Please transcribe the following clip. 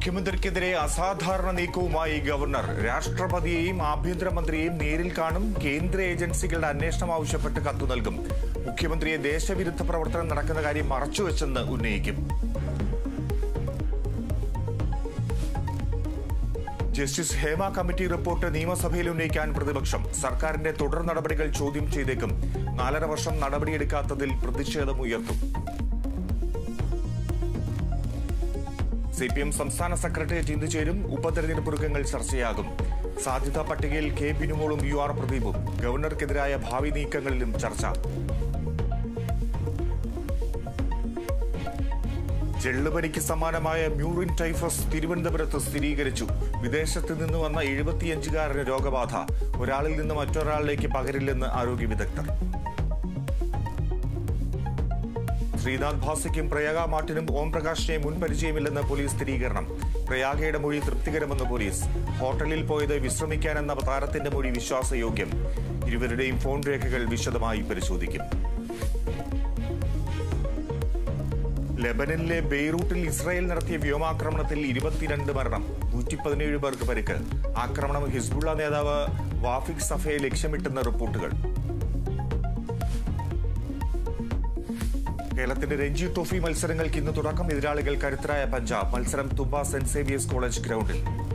മുഖ്യമന്ത്രിക്കെതിരെ അസാധാരണ നീക്കവുമായി ഗവർണർ രാഷ്ട്രപതിയെയും ആഭ്യന്തരമന്ത്രിയെയും നേരിൽ കാണും. കേന്ദ്ര ഏജൻസികളുടെ അന്വേഷണം ആവശ്യപ്പെട്ട് കത്തു നൽകും. മുഖ്യമന്ത്രിയെ ദേശവിരുദ്ധ പ്രവർത്തനം നടക്കുന്ന കാര്യം മറച്ചുവെച്ചെന്ന് ഉന്നയിക്കും. ജസ്റ്റിസ് ഹേമ കമ്മിറ്റി റിപ്പോർട്ട് നിയമസഭയിൽ ഉന്നയിക്കാൻ പ്രതിപക്ഷം. സർക്കാരിന്റെ തുടർ നടപടികൾ ചോദ്യം ചെയ്തേക്കും. 4.5 വർഷം നടപടിയെടുക്കാത്തതിൽ പ്രതിഷേധമുയർത്തും. സിപിഎം സംസ്ഥാന സെക്രട്ടേറിയറ്റ് ഇന്ന് ചേരും. ഉപതെരഞ്ഞെടുപ്പ് ഒരുക്കങ്ങൾ ചർച്ചയാകും. സാധ്യതാ പട്ടികയിൽ കെ ബിനുമോളും UR പ്രദീപും. ഗവർണർക്കെതിരായ ഭാവി നീക്കങ്ങളിലും ചർച്ച. ചെള്ളുപനിക്ക് സമാനമായ മ്യൂറിൻ ടൈഫസ് തിരുവനന്തപുരത്ത് സ്ഥിരീകരിച്ചു. വിദേശത്ത് നിന്ന് വന്ന 75-കാരന് രോഗബാധ. ഒരാളിൽ നിന്ന് മറ്റൊരാളിലേക്ക് പകരില്ലെന്ന് ആരോഗ്യ വിദഗ്ധർ. ശ്രീനാഥ് ഭാസിക്കും പ്രയാഗ മാർട്ടിനും ഓംപ്രകാശിനെ മുൻപരിചയമില്ലെന്ന് പോലീസ് സ്ഥിരീകരണം. പ്രയാഗയുടെ മൊഴി തൃപ്തികരമെന്ന് പോലീസ്. ഹോട്ടലിൽ പോയത് വിശ്രമിക്കാനെന്ന താരത്തിന്റെ മൊഴി വിശ്വാസയോഗ്യം. ഇരുവരുടെയും ഫോൺ രേഖകൾ വിശദമായി പരിശോധിക്കും. ലെബനനിലെ ബെയ്റൂട്ടിൽ ഇസ്രായേൽ നടത്തിയ വ്യോമാക്രമണത്തിൽ 22 മരണം, 117 പേർക്ക് പരിക്ക്. ആക്രമണം ഹിസ്ബുള്ള നേതാവ് വാഫിക് സഫയെ ലക്ഷ്യമിട്ടെന്ന റിപ്പോർട്ടുകൾ. കേരളത്തിന്റെ രഞ്ജി ട്രോഫി മത്സരങ്ങൾക്ക് ഇന്ന് തുടക്കം. എതിരാളികൾ കരുത്തരായ പഞ്ചാബ്. മത്സരം തുമ്പ സെന്റ് സേവിയേഴ്സ് കോളേജ് ഗ്രൗണ്ടിൽ.